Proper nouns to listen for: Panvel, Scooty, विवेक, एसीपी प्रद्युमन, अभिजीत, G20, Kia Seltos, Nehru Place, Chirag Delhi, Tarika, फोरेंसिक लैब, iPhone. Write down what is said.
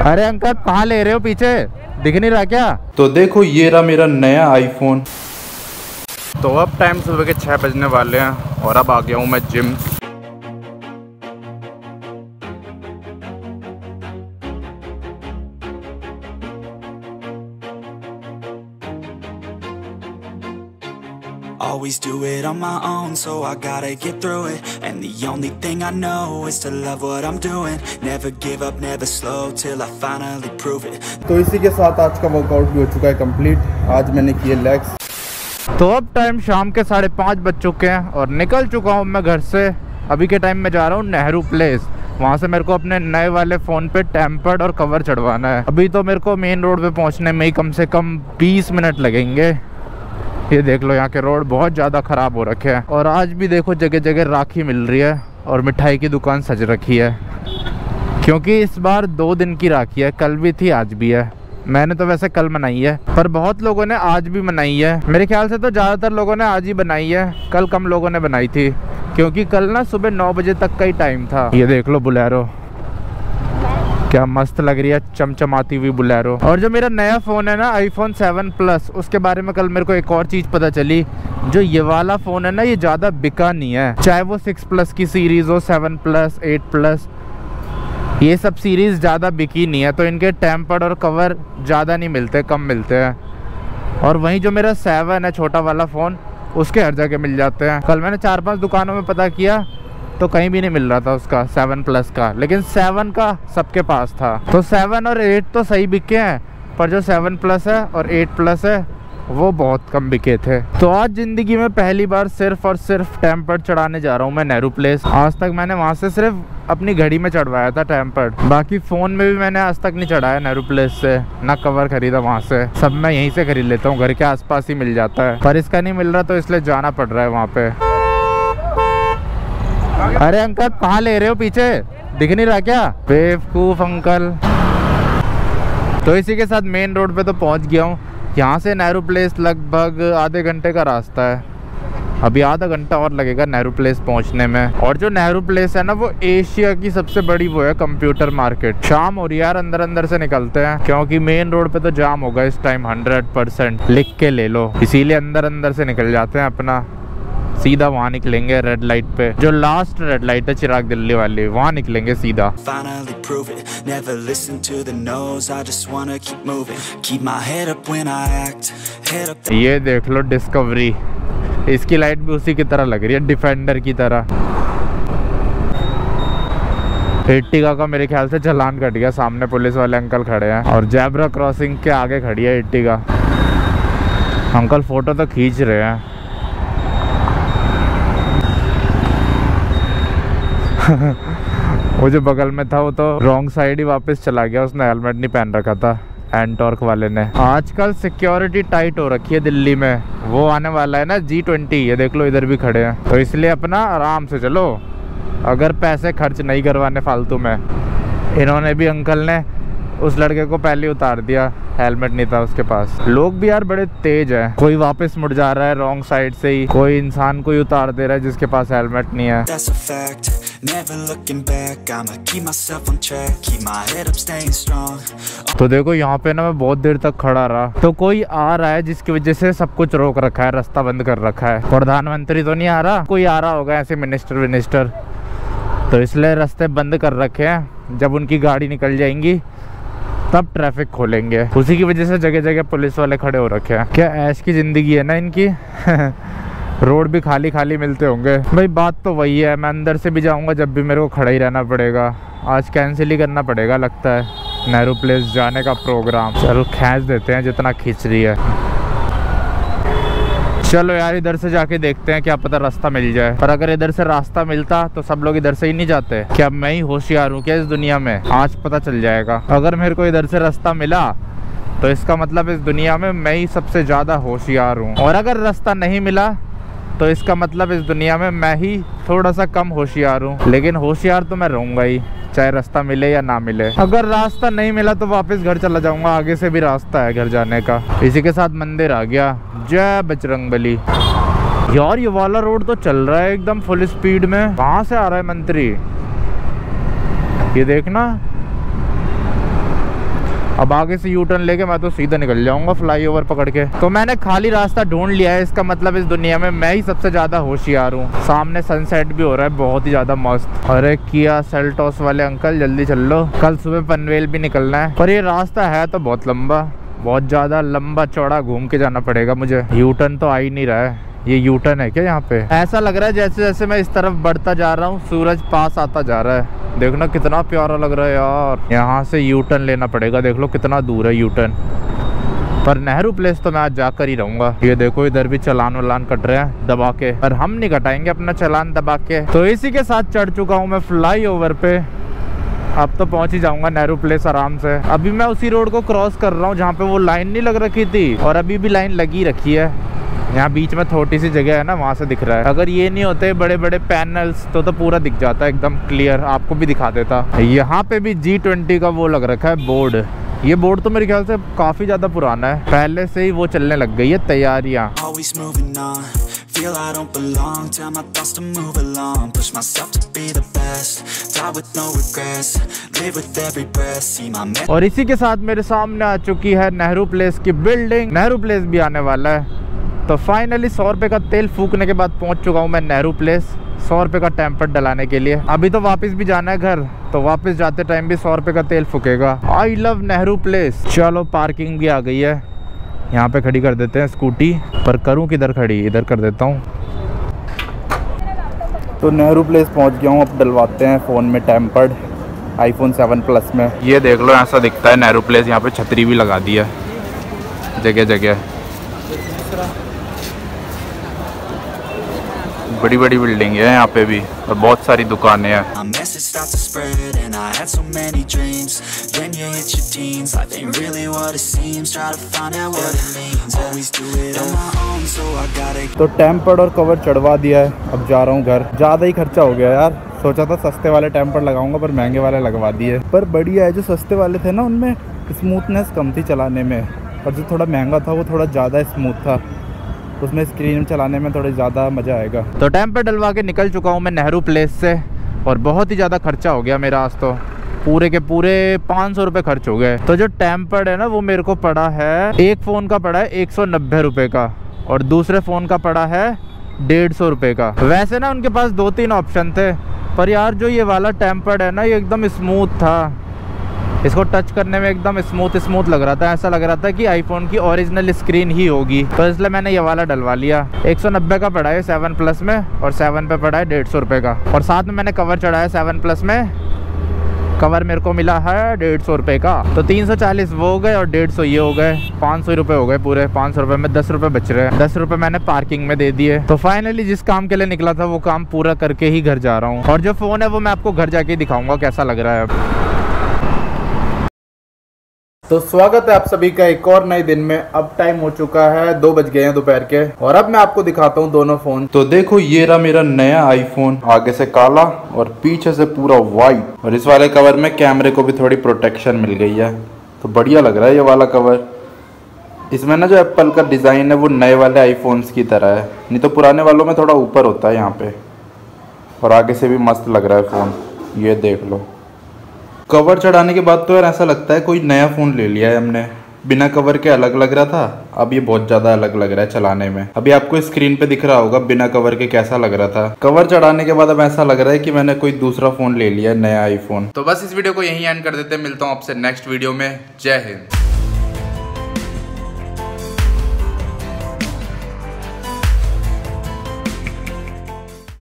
अरे अंकल कहाँ ले रहे हो, पीछे दिख नहीं रहा क्या? तो देखो ये रहा मेरा नया आईफोन। तो अब टाइम सुबह के 6 बजने वाले हैं और अब आ गया हूँ मैं gym. Always do it on my own, so I gotta get through it. And the only thing I know is to love what I'm doing. Never give up, never slow till I finally prove it. तो इसी के साथ आज का workout भी हो चुका है कंप्लीट। आज मैंने किए लेग्स। तो अब टाइम शाम के 5:30 बज चुके हैं और निकल चुका हूँ मैं घर से। अभी के टाइम में जा रहा हूँ नेहरू प्लेस। वहाँ से मेरे को अपने नए वाले फ़ोन पे टेम्पर्ड और कवर चढ़वाना है। अभी तो मेरे को मेन रोड पे पहुँचने में ही कम से कम 20 मिनट लगेंगे। ये देख लो यहाँ के रोड बहुत ज़्यादा ख़राब हो रखे हैं। और आज भी देखो जगह जगह राखी मिल रही है और मिठाई की दुकान सज रखी है, क्योंकि इस बार 2 दिन की राखी है, कल भी थी आज भी है। मैंने तो वैसे कल मनाई है पर बहुत लोगों ने आज भी मनाई है। मेरे ख्याल से तो ज़्यादातर लोगों ने आज ही बनाई है, कल कम लोगों ने बनाई थी, क्योंकि कल ना सुबह 9 बजे तक का ही टाइम था। ये देख लो बुलेरो, क्या मस्त लग रही है चमचमाती हुई बुलेरो। और जो मेरा नया फ़ोन है ना iPhone 7 Plus, उसके बारे में कल मेरे को एक और चीज़ पता चली। जो ये वाला फ़ोन है ना ये ज़्यादा बिका नहीं है, चाहे वो 6 Plus की सीरीज़ हो, 7 Plus, 8 Plus, ये सब सीरीज़ ज़्यादा बिकी नहीं है। तो इनके टेम्पर्ड और कवर ज़्यादा नहीं मिलते, कम मिलते हैं। और वहीं जो मेरा 7 है छोटा वाला फ़ोन, उसके हर जगह मिल जाते हैं। कल मैंने 4-5 दुकानों में पता किया तो कहीं भी नहीं मिल रहा था उसका 7 Plus का, लेकिन 7 का सबके पास था। तो 7 और 8 तो सही बिके हैं, पर जो 7 Plus है और 8 Plus है वो बहुत कम बिके थे। तो आज ज़िंदगी में पहली बार सिर्फ और सिर्फ टेम्पर्ड चढ़ाने जा रहा हूँ मैं नेहरू प्लेस। आज तक मैंने वहाँ से सिर्फ अपनी घड़ी में चढ़वाया था टेम्पर्ड, बाकी फ़ोन में भी मैंने आज तक नहीं चढ़ाया नेहरू प्लेस से, ना कवर खरीदा वहाँ से। सब मैं यहीं से खरीद लेता हूँ, घर के आसपास ही मिल जाता है, पर इसका नहीं मिल रहा तो इसलिए जाना पड़ रहा है वहाँ पे। अरे अंकल कहाँ ले रहे हो, पीछे दिख नहीं रहा क्या? बेवकूफ अंकल। तो इसी के साथ मेन रोड पे तो पहुँच गया हूँ। यहाँ से नेहरू प्लेस लगभग आधे घंटे का रास्ता है। अभी आधा घंटा और लगेगा नेहरू प्लेस पहुँचने में। और जो नेहरू प्लेस है ना वो एशिया की सबसे बड़ी वो है कंप्यूटर मार्केट। शाम हो रही है यार, अंदर अंदर से निकलते हैं, क्योंकि मेन रोड पे तो जाम होगा इस टाइम 100%, लिख के ले लो। इसीलिए अंदर अंदर से निकल जाते हैं। अपना सीधा वहाँ निकलेंगे रेड लाइट पे, जो लास्ट रेड लाइट है चिराग दिल्ली वाली, वहाँ निकलेंगे सीधा। ये देख लो डिस्कवरी, इसकी लाइट भी उसी की तरह लग रही है, डिफेंडर की तरह। इट्टिका का मेरे ख्याल से चालान कट गया, सामने पुलिस वाले अंकल खड़े हैं और जेब्रा क्रॉसिंग के आगे खड़ी है इट्टिका। अंकल फोटो तो खींच रहे हैं। वो जो बगल में था वो तो रॉन्ग साइड ही वापस चला गया, उसने हेलमेट नहीं पहन रखा था एंटॉर्क वाले ने। आजकल सिक्योरिटी टाइट हो रखी है दिल्ली में, वो आने वाला है ना G20, ये देख लो इधर भी खड़े हैं। तो इसलिए अपना आराम से चलो, अगर पैसे खर्च नहीं करवाने फालतू में। इन्होंने भी, अंकल ने उस लड़के को पहले उतार दिया, हेलमेट नहीं था उसके पास। लोग भी यार बड़े तेज हैं, कोई वापस मुड़ जा रहा है रॉन्ग साइड से ही, कोई इंसान को ही उतार दे रहा है जिसके पास हेलमेट नहीं है। तो देखो यहाँ पे ना मैं बहुत देर तक खड़ा रहा, तो कोई आ रहा है जिसकी वजह से सब कुछ रोक रखा है, रास्ता बंद कर रखा है। प्रधानमंत्री तो नहीं आ रहा, कोई आ रहा होगा ऐसे मिनिस्टर विनिस्टर, तो इसलिए रास्ते बंद कर रखे हैं। जब उनकी गाड़ी निकल जाएंगी तब ट्रैफिक खोलेंगे, उसी की वजह से जगह जगह पुलिस वाले खड़े हो रखे हैं। क्या ऐश की ज़िंदगी है ना इनकी। रोड भी खाली खाली मिलते होंगे भाई। बात तो वही है, मैं अंदर से भी जाऊंगा जब भी मेरे को खड़ा ही रहना पड़ेगा। आज कैंसिल ही करना पड़ेगा लगता है नेहरू प्लेस जाने का प्रोग्राम। चलो खींच देते हैं जितना खींच रही है। चलो यार इधर से जाके देखते हैं, क्या पता रास्ता मिल जाए। पर अगर इधर से रास्ता मिलता तो सब लोग इधर से ही नहीं जाते। क्या मैं ही होशियार हूँ क्या इस दुनिया में? आज पता चल जाएगा। अगर मेरे को इधर से रास्ता मिला तो इसका मतलब इस दुनिया में मैं ही सबसे ज़्यादा होशियार हूँ, और अगर रास्ता नहीं मिला तो इसका मतलब इस दुनिया में मैं ही थोड़ा सा कम होशियार हूँ। लेकिन होशियार तो मैं रहूँगा ही, चाहे रास्ता मिले या ना मिले। अगर रास्ता नहीं मिला तो वापस घर चला जाऊँगा, आगे से भी रास्ता है घर जाने का। इसी के साथ मंदिर आ गया, जय बजरंगबली। यार ये वाला रोड तो चल रहा है एकदम फुल स्पीड में। कहाँ से आ रहा है मंत्री, ये देखना। अब आगे से यू टर्न लेके मैं तो सीधा निकल जाऊंगा फ्लाईओवर पकड़ के। तो मैंने खाली रास्ता ढूंढ लिया है, इसका मतलब इस दुनिया में मैं ही सबसे ज्यादा होशियार हूँ। सामने सनसेट भी हो रहा है बहुत ही ज्यादा मस्त। अरे किया सेल्टोस वाले अंकल जल्दी चल लो, कल सुबह पनवेल भी निकलना है। पर ये रास्ता है तो बहुत लंबा, बहुत ज्यादा लंबा चौड़ा घूम के जाना पड़ेगा मुझे। यू टर्न तो आ ही नहीं रहा है। ये यू टर्न है क्या यहाँ पे? ऐसा लग रहा है जैसे जैसे मैं इस तरफ बढ़ता जा रहा हूँ सूरज पास आता जा रहा है। देखना कितना प्यारा लग रहा है यार। यहाँ से यू टर्न लेना पड़ेगा, देख लो कितना दूर है यू टर्न। पर नेहरू प्लेस तो मैं आज जाकर ही रहूंगा। ये देखो इधर भी चलान वलान कट रहे हैं दबा के, पर हम नहीं कटाएंगे अपना चलान दबा के। तो इसी के साथ चढ़ चुका हूँ मैं फ्लाई ओवर पे। अब तो पहुंच ही जाऊंगा नेहरू प्लेस आराम से। अभी मैं उसी रोड को क्रॉस कर रहा हूँ जहाँ पे वो लाइन नहीं लग रखी थी, और अभी भी लाइन लगी रखी है। यहाँ बीच में थोड़ी सी जगह है ना, वहाँ से दिख रहा है। अगर ये नहीं होते बड़े बड़े पैनल्स तो पूरा दिख जाता है एकदम क्लियर, आपको भी दिखा देता। यहाँ पे भी G20 का वो लग रखा है बोर्ड। ये बोर्ड तो मेरे ख्याल से काफी ज्यादा पुराना है, पहले से ही वो चलने लग गई है तैयारियाँ। I don't belong, tell my thoughts to move along, push myself to be the best, die with no regrets, live with every breath, see my man। और इसी के साथ मेरे सामने आ चुकी है नेहरू प्लेस की बिल्डिंग। नेहरू प्लेस भी आने वाला है। तो फाइनली 100 रुपये का तेल फूकने के बाद पहुंच चुका हूं मैं नेहरू प्लेस 100 रुपये का टेम्पर डलाने के लिए। अभी तो वापस भी जाना है घर, तो वापस जाते टाइम भी 100 रुपये का तेल फूकेगा। I love Nehru Place. चलो पार्किंग भी आ गई है, यहाँ पे खड़ी कर देते हैं स्कूटी। पर करूँ किधर खड़ी, इधर कर देता हूँ। तो नेहरू प्लेस पहुँच गया हूँ, अब डलवाते हैं फ़ोन में टेम्पर्ड iPhone 7 Plus में। ये देख लो ऐसा दिखता है नेहरू प्लेस। यहाँ पे छतरी भी लगा दी है जगह जगह, बड़ी बड़ी बिल्डिंग है यहाँ पे भी, और बहुत सारी दुकानें हैं। When you hit your teens, life ain't really what it seems. Try to find out what it means. Always do it on my own, so I gotta. तो टेम्पर्ड और कवर चढ़वा दिया है, अब जा रहा हूँ घर। ज़्यादा ही खर्चा हो गया यार, सोचा था सस्ते वाले टेम्पर्ड लगाऊंगा पर महंगे वाले लगवा दिए। पर बढ़िया है, जो सस्ते वाले थे ना उनमें स्मूथनेस कम थी चलाने में, और जो थोड़ा महंगा था वो थोड़ा ज़्यादा स्मूथ था, उसमें स्क्रीन चलाने में थोड़ा ज़्यादा मज़ा आएगा। तो टेम्पर्ड डलवा के निकल चुका हूँ मैं नेहरू प्लेस से, और बहुत ही ज़्यादा खर्चा हो गया मेरा आज। तो पूरे के पूरे 500 रुपये खर्च हो गए। तो जो टेम्पर्ड है ना वो मेरे को पड़ा है, एक फ़ोन का पड़ा है 190 रुपये का, और दूसरे फ़ोन का पड़ा है 150 रुपये का। वैसे ना उनके पास 2-3 ऑप्शन थे, पर यार जो ये वाला टेम्पर्ड है ना ये एकदम स्मूथ था, इसको टच करने में एकदम स्मूथ लग रहा था। ऐसा लग रहा था कि आईफोन की ओरिजिनल स्क्रीन ही होगी, तो इसलिए मैंने ये वाला डलवा लिया। 190 का पड़ा है 7 प्लस में, और 7 पे पड़ा है 150 रुपये का, और साथ में मैंने कवर चढ़ाया 7 प्लस में। कवर मेरे को मिला है 150 रुपये का। तो 340 वो हो गए और 150 ये हो गए, 500 रुपये हो गए पूरे। 500 रुपये में 10 रुपये बच रहे हैं, 10 रुपये मैंने पार्किंग में दे दिए। तो फाइनली जिस काम के लिए निकला था वो काम पूरा करके ही घर जा रहा हूँ, और जो फ़ोन है वो मैं आपको घर जाके दिखाऊंगा कैसा लग रहा है अब। तो स्वागत है आप सभी का एक और नए दिन में। अब टाइम हो चुका है 2 बज गए हैं दोपहर के, और अब मैं आपको दिखाता हूँ दोनों फ़ोन। तो देखो ये रहा मेरा नया आईफोन, आगे से काला और पीछे से पूरा वाइट, और इस वाले कवर में कैमरे को भी थोड़ी प्रोटेक्शन मिल गई है, तो बढ़िया लग रहा है ये वाला कवर। इसमें ना जो एप्पल का डिज़ाइन है वो नए वाले आईफोन्स की तरह है, नहीं तो पुराने वालों में थोड़ा ऊपर होता है यहाँ पे। और आगे से भी मस्त लग रहा है फ़ोन, ये देख लो। कवर चढ़ाने के बाद तो यार ऐसा लगता है कोई नया फ़ोन ले लिया है हमने। बिना कवर के अलग लग रहा था, अब ये बहुत ज़्यादा अलग लग रहा है चलाने में। अभी आपको स्क्रीन पे दिख रहा होगा बिना कवर के कैसा लग रहा था। कवर चढ़ाने के बाद अब ऐसा लग रहा है कि मैंने कोई दूसरा फ़ोन ले लिया, नया आईफोन। तो बस इस वीडियो को यहीं एंड कर देते हैं, मिलता हूँ आपसे नेक्स्ट वीडियो में। जय हिंद।